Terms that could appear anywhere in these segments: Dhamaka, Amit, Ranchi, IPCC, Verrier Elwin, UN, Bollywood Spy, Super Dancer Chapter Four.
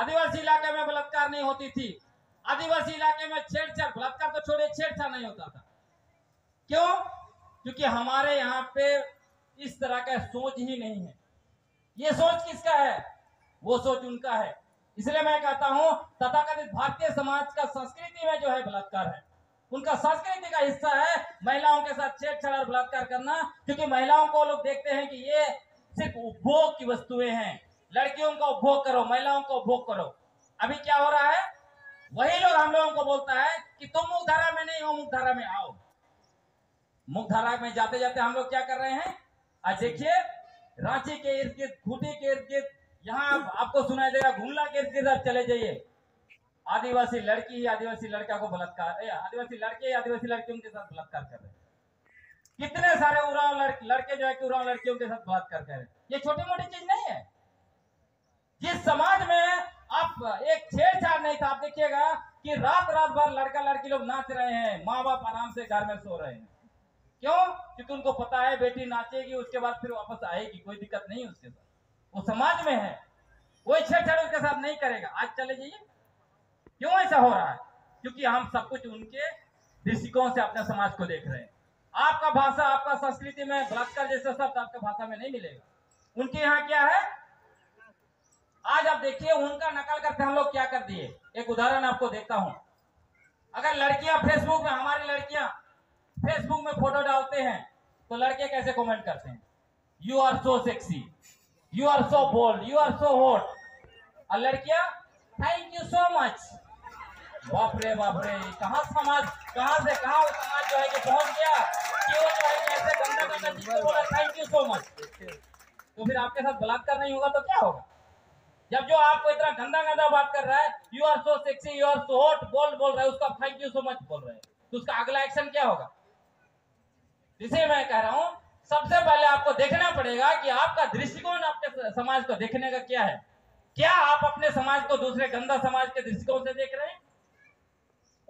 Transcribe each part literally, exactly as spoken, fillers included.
आदिवासी इलाके में बलात्कार नहीं होती थी, आदिवासी इलाके में छेड़छाड़, बलात्कार तो छोड़े छेड़छाड़ नहीं होता था। क्यों? क्योंकि हमारे यहाँ पे इस तरह का सोच ही नहीं है। ये सोच किसका है? वो सोच उनका है। इसलिए मैं कहता हूँ तथाकथित भारतीय समाज का संस्कृति में जो है बलात्कार है, उनका संस्कृति का हिस्सा है महिलाओं के साथ छेड़छाड़ और बलात्कार करना। क्योंकि महिलाओं को लोग देखते हैं कि ये सिर्फ उपभोग की वस्तुएं हैं, लड़कियों को उपभोग करो, महिलाओं को उपभोग करो। अभी क्या हो रहा है, वही लोग हम लोगों को बोलता है कि तुम मुख्यधारा में नहीं हो, मुख्यधारा में आओ। मुख्यधारा में जाते जाते हम लोग क्या कर रहे हैं, आज देखिए रांची के इर्द गिर्द, खूंटी के इर्द गिर्द, यहाँ आपको सुनाई देगा घुमला के इर्द गिर्द आप चले जाइए, आदिवासी लड़की ही आदिवासी लड़का को बलात्कार, आदिवासी लड़के ही आदिवासी लड़कियों के साथ बलात्कार कर रहे हैं। कितने सारे उरांव लड़के जो है कि उरांव लड़कियों के साथ बलात्कार कर रहे हैं। ये छोटी मोटी चीज नहीं है। जिस समाज में आप एक छेड़छाड़ नहीं था, आप देखिएगा कि रात रात भर लड़का लड़की लोग नाच रहे हैं, माँ बाप आराम से घर में सो रहे हैं। क्यों? क्योंकि उनको पता है बेटी नाचेगी उसके बाद फिर वापस आएगी, कोई दिक्कत नहीं है उसके साथ, वो समाज में है, कोई छेड़छाड़ उसके साथ नहीं करेगा। आज चले जाइए। क्यों ऐसा हो रहा है? क्योंकि हम सब कुछ उनके दृष्टिकोण से अपने समाज को देख रहे हैं। आपका भाषा, आपका संस्कृति में बलात्कार जैसा शब्द आपका भाषा में नहीं मिलेगा। उनके यहाँ क्या है, आज आप देखिए उनका नकल करते हम लोग क्या कर दिए। एक उदाहरण आपको देता हूं। अगर लड़कियां फेसबुक में, हमारी लड़कियां फेसबुक में फोटो डालते हैं तो लड़के कैसे कॉमेंट करते हैं, you are so sexy, you are so bold, you are so hot. और लड़कियां थैंक यू सो मच। बाप रे बाप रे, कहाँ समाज, कहाँ से कहाँ समाज जो है कि पहुंच गया कि वो जो है कि ऐसे गंदा गंदा चीज बोला थैंक यू सो मच। तो फिर आपके साथ बलात्कार नहीं होगा तो क्या होगा? जब जो आपको इतना गंदा गंदा बात कर रहा है, you are so sexy, you are so hot बोल बोल रहा है, उसका थैंक यू सो मच बोल रहे हैं, तो उसका अगला एक्शन क्या होगा? इसे मैं कह रहा हूँ सबसे पहले आपको देखना पड़ेगा कि आपका दृष्टिकोण आपके समाज को देखने का क्या है। क्या आप अपने समाज को दूसरे गंदा समाज के दृष्टिकोण से देख रहे हैं?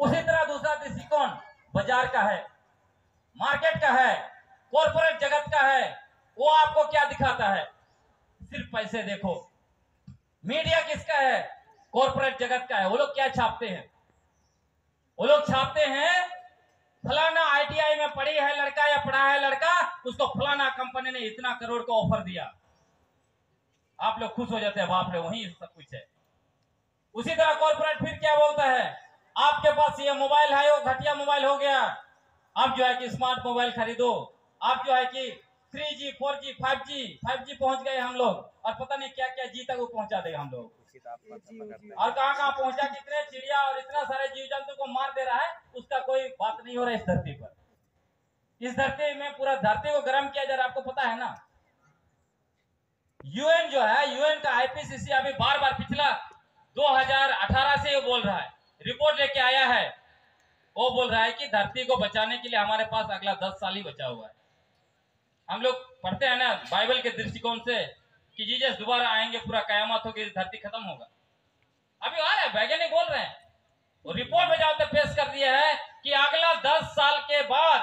उसी तरह दूसरा दृष्टिकोण बाजार का है, मार्केट का है, कॉर्पोरेट जगत का है। वो आपको क्या दिखाता है, सिर्फ पैसे देखो। मीडिया किसका है, कॉर्पोरेट जगत का है। वो लोग क्या छापते हैं, वो लोग छापते हैं फलाना आई टी आई में पढ़ी है लड़का या पढ़ा है लड़का, उसको फलाना कंपनी ने इतना करोड़ का ऑफर दिया। आप लोग खुश हो जाते हैं, बाप रे वही सब कुछ है। उसी तरह कॉर्पोरेट फिर क्या बोलता है, आपके पास ये मोबाइल है, वो घटिया मोबाइल हो गया, आप जो है कि स्मार्ट मोबाइल खरीदो, आप जो है कि three G, four G, five G, five G पहुंच गए हम लोग, और पता नहीं क्या क्या जी तक वो पहुंचा देगा हम लोग, और कहाँ कहाँ पहुंचा, कितने चिड़िया और इतना सारे जीव जंतु को मार दे रहा है, उसका कोई बात नहीं हो रहा है इस धरती पर। इस धरती में पूरा धरती को गर्म किया जा रहा है, आपको पता है ना। यूएन जो है, यूएन का आई पी सी सी अभी बार बार पिछला दो हज़ार अठारह से बोल रहा है, रिपोर्ट लेके आया है, वो बोल रहा है कि धरती को बचाने के लिए हमारे पास अगला दस साल ही बचा हुआ है। हम लोग पढ़ते हैं ना बाइबल के दृष्टिकोण से कि जीसस दोबारा आएंगे, पूरा कयामत होगी, धरती खत्म होगा। अभी आ रहा है, वैज्ञानिक बोल रहे हैं, वो रिपोर्ट में जाते पेश कर दिया है कि अगला दस साल के बाद,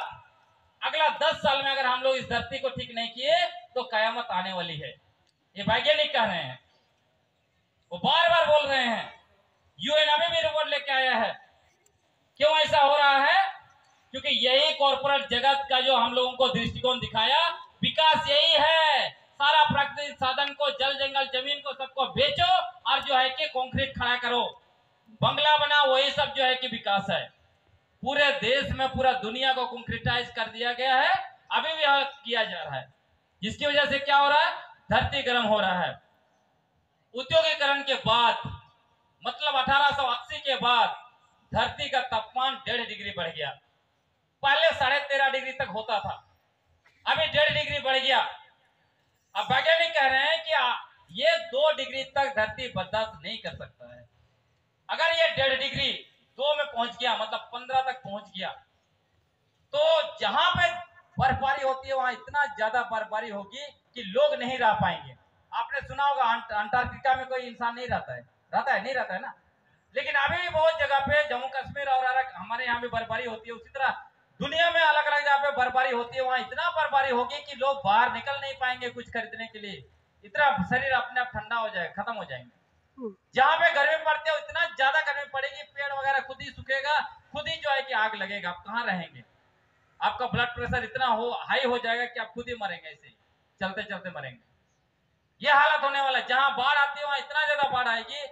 अगला दस साल में अगर हम लोग इस धरती को ठीक नहीं किए तो कयामत आने वाली है। ये वैज्ञानिक कह रहे हैं, वो बार बार बोल रहे हैं। यूएन अभी भी रिपोर्ट लेके आया है। क्यों ऐसा हो रहा है? क्योंकि यही कॉर्पोरेट जगत का जो हम लोगों को दृष्टिकोण दिखाया, विकास यही है, सारा प्राकृतिक साधन को, जल जंगल जमीन को सबको बेचो और जो है कि कंक्रीट खड़ा करो, बंगला बनाओ, वही सब जो है कि विकास है। पूरे देश में, पूरा दुनिया को कंक्रीटाइज कर दिया गया है, अभी भी किया जा रहा है, जिसकी वजह से क्या हो रहा है, धरती गर्म हो रहा है। उद्योगीकरण के बाद, मतलब अठारह सौ अस्सी के बाद धरती का तापमान डेढ़ डिग्री बढ़ गया। पहले साढ़े तेरह डिग्री तक होता था, अभी डेढ़ डिग्री बढ़ गया। अब वैज्ञानिक कह रहे हैं कि ये दो डिग्री तक धरती बर्दाश्त नहीं कर सकता है। अगर ये डेढ़ डिग्री दो में पहुंच गया, मतलब पंद्रह तक पहुंच गया, तो जहां पे बर्फबारी होती है वहां इतना ज्यादा बर्फबारी होगी कि लोग नहीं रह पाएंगे। आपने सुना होगा अंटार्कटिका में कोई इंसान नहीं रहता है, रहता है नहीं रहता है ना। लेकिन अभी भी बहुत जगह पे, जम्मू कश्मीर और हमारे यहाँ भी बर्फबारी होती है, उसी तरह दुनिया में अलग अलग जगह पे बर्फबारी होती है। वहाँ इतना बर्फबारी होगी कि लोग बाहर निकल नहीं पाएंगे कुछ खरीदने के लिए, इतना शरीर अपने आप ठंडा हो जाएगा, खत्म हो जाएंगे। जहाँ पे गर्मी पड़ते हो इतना ज्यादा गर्मी पड़ेगी, पेड़ वगैरह खुद ही सूखेगा, खुद ही जो है कि आग लगेगा, आप कहाँ रहेंगे? आपका ब्लड प्रेशर इतना हो हाई हो जाएगा कि आप खुद ही मरेंगे, ऐसे ही चलते चलते मरेंगे। ये हालत होने वाला है। जहाँ बाढ़ आती है वहाँ इतना ज्यादा बाढ़ आएगी,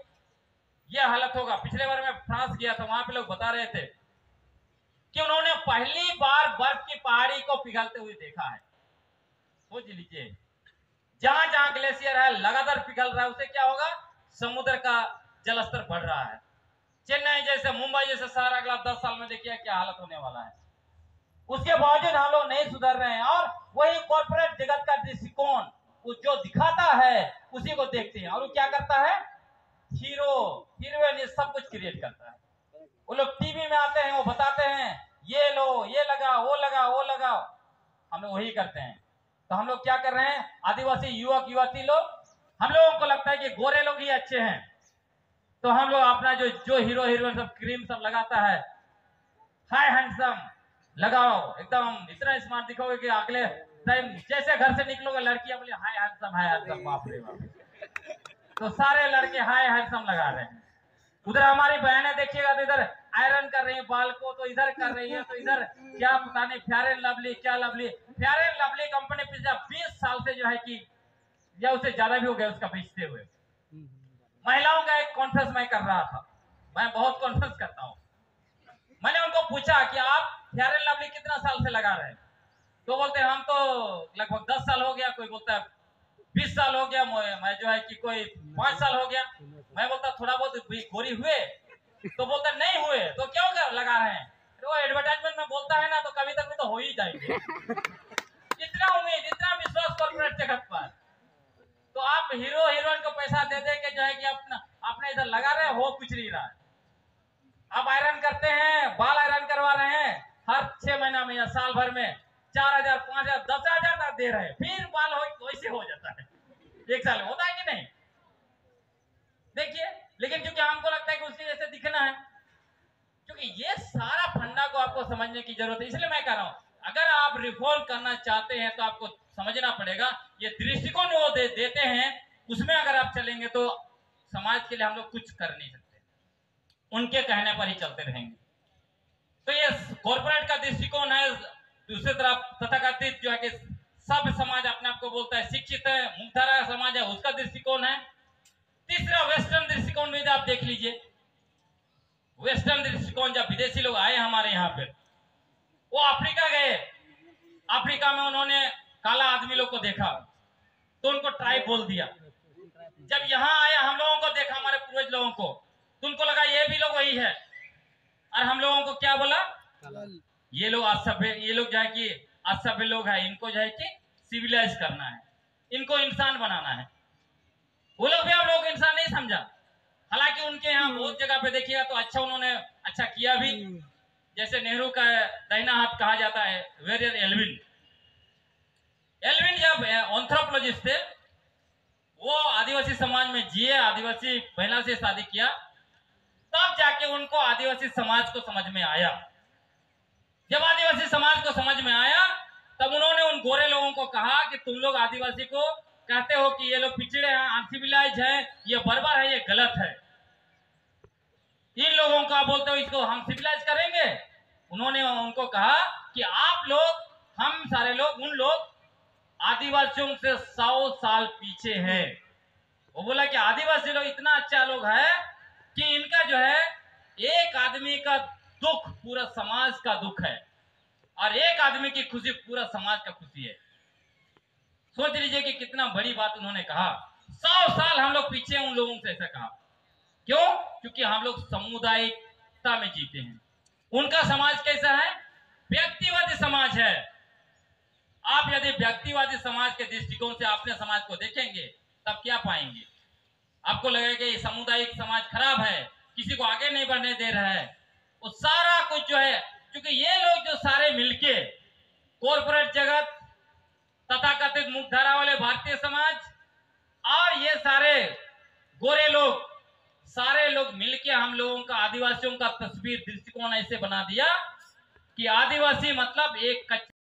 यह हालत होगा। पिछले बार मैं फ्रांस गया था, वहां पे लोग बता रहे थे कि उन्होंने पहली बार बर्फ की पहाड़ी को पिघलते हुए देखा है। सोच लीजिए, जहां जहां ग्लेशियर है लगातार पिघल रहा है, उसे क्या होगा? समुद्र का जलस्तर बढ़ रहा है। चेन्नई जैसे, मुंबई जैसे शहर अगला दस साल में देखिए क्या हालत होने वाला है। उसके बावजूद हम लोग नहीं सुधर रहे हैं, और वही कॉर्पोरेट जगत का दृष्टिकोण जो दिखाता है उसी को देखते हैं, और वो क्या करता है? हीरो हीरोइन ये सब कुछ क्रिएट करता है। वो लोग टीवी में आते हैं, वो बताते हैं ये लो, ये लगाओ, वो लगाओ, वो लगाओ, हम लोग वही करते हैं। तो हम लोग क्या कर रहे हैं? आदिवासी युवक युवती लोग, हम लोगों को लगता है कि गोरे लोग ही अच्छे हैं, तो हम लोग अपना जो जो हीरो हीरोइन सब क्रीम सब लगाता है, हाय हैंडसम लगाओ, एकदम इतना स्मार्ट दिखोगे कि अगले टाइम जैसे घर से निकलोगे लड़कियां बोले हाय हैंडसम, हाय हैंडसम, बाप रे बाप। तो सारे लड़के हाय हैंडसम लगा रहे हैं। उधर हमारी बहनें देखिएगा तो इधर आयरन कर रही है बाल को, तो इधर कर रही है, तो इधर क्या पता नहीं फेयर एंड लवली, क्या lovely. Fair and lovely company पिछले बीस साल से जो है कि या उससे ज्यादा भी हो गया उसका बेचते हुए। महिलाओं का एक कॉन्फ्रेंस मैं कर रहा था, मैं बहुत कॉन्फ्रेंस करता हूँ, मैंने उनको पूछा कि आप फेयर एंड लवली कितना साल से लगा रहे हैं? तो बोलते हम तो लगभग दस साल हो गया, कोई बोलता है बीस साल हो गया, मैं जो है कि कोई पांच साल हो गया। मैं बोलता थोड़ा बहुत गोरी हुए? तो बोलता नहीं हुए। तो क्या होगा लगा रहे हैं? तो एडवर्टाइजमेंट में बोलता है ना, तो कभी तक तो हो ही जाएंगे। इतना उम्मीद, इतना विश्वास कॉर्पोरेट जगत पर। तो आप हीरो हीरोइन को पैसा दे दे के जो है कि अपना अपने इधर लगा रहे हो, कुछ नहीं रहा। आप आयरन करते हैं, बाल आयरन करवा रहे हैं, हर छह महीना में या साल भर में चार हजार पांच हजार दस हजार तक दे रहे, फिर बाल वैसे हो, हो जाता है एक साल में, होता है कि नहीं? देखिए, लेकिन क्योंकि हमको लगता है कि उसके जैसे दिखना है, क्योंकि ये सारा फंडा को आपको समझने की जरूरत है। इसलिए मैं कह रहा हूं, अगर आप रिफॉर्म करना चाहते हैं तो आपको समझना पड़ेगा ये दृष्टिकोण वो दे, देते हैं, उसमें अगर आप चलेंगे तो समाज के लिए हम लोग कुछ कर नहीं सकते, उनके कहने पर ही चलते रहेंगे। तो ये कॉर्पोरेट का दृष्टिकोण है। दूसरी तरफ तथाकथित जो है कि सब समाज अपने आप को बोलता है शिक्षित है, मुक्तधारा समाज है, उसका दृष्टिकोण है। तीसरा वेस्टर्न दृष्टिकोण में आप देख लीजिए, वेस्टर्न दृष्टिकोण, जब विदेशी लोग आए हमारे यहाँ पे, वो अफ्रीका गए, अफ्रीका में उन्होंने काला आदमी लोग को देखा तो उनको ट्राइब बोल दिया। जब यहाँ आया हम लोगों को देखा, हमारे पूर्वज लोगों को, तो उनको लगा ये भी लोग वही है, और हम लोगों को क्या बोला? ये लोग असभ्य, ये लोग जो है कि असभ्य लोग हैं, इनको जो है कि सिविलाइज करना है, इनको इंसान बनाना है। वो लोग भी हम लोग इंसान नहीं समझा। हालांकि उनके यहाँ बहुत जगह पे देखिएगा तो अच्छा, उन्होंने अच्छा किया भी, जैसे नेहरू का दाहिना हाथ कहा जाता है वेरियर एल्विन। एल्विन जब एंथ्रोपोलॉजिस्ट थे, वो आदिवासी समाज में जिए, आदिवासी महिला से शादी किया, तब जाके उनको आदिवासी समाज को समझ में आया। जब आदिवासी समाज को समझ में आया, तब उन्होंने उन गोरे लोगों को कहा कि तुम लोग आदिवासी को कहते हो कि ये लोग पिछड़े हैं, अनसिविलाइज है, ये बर्बर है, ये गलत है, इन लोगों का बोलते हो इसको हम सिविलाइज करेंगे। उन्होंने उनको कहा कि आप लोग, हम सारे लोग, उन लोग आदिवासियों से सौ साल पीछे हैं। वो बोला कि आदिवासी लोग इतना अच्छा लोग है कि इनका जो है एक आदमी का दुख पूरा समाज का दुख है, और एक आदमी की खुशी पूरा समाज का खुशी है। सोच लीजिए कि कितना बड़ी बात उन्होंने कहा। सौ साल हम लोग पीछे उन लोगों से, ऐसा कहा। क्यों? क्योंकि हम लोग सामुदायिकता में जीते हैं। उनका समाज कैसा है? व्यक्तिवादी समाज है। आप यदि व्यक्तिवादी समाज के दृष्टिकोण से आपने समाज को देखेंगे, तब क्या पाएंगे? आपको लगेगा ये सामुदायिक समाज खराब है, किसी को आगे नहीं बढ़ने दे रहा है। वो सारा कुछ जो है, क्योंकि ये लोग जो सारे मिलके कॉर्पोरेट जगत, तथाकथित मुख्यधारा वाले भारतीय समाज, और ये सारे गोरे लोग, सारे लोग मिलके हम लोगों का आदिवासियों का तस्वीर दृष्टिकोण ऐसे बना दिया कि आदिवासी मतलब एक कच्चा